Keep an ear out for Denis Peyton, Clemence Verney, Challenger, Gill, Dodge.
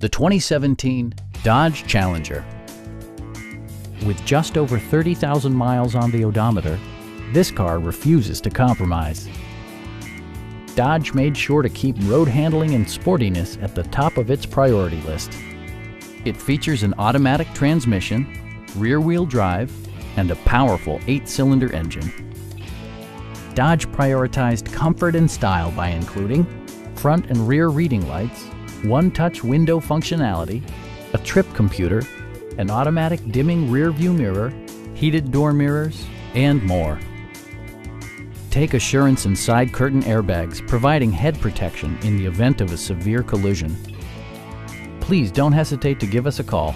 The 2017 Dodge Challenger. With just over 30,000 miles on the odometer, this car refuses to compromise. Dodge made sure to keep road handling and sportiness at the top of its priority list. It features an automatic transmission, rear-wheel drive, and a powerful 8-cylinder engine. Dodge prioritized comfort and style by including front and rear reading lights, one-touch window functionality, a trip computer, an automatic dimming rear-view mirror, heated door mirrors, and more. Take assurance in side curtain airbags, providing head protection in the event of a severe collision. Please don't hesitate to give us a call.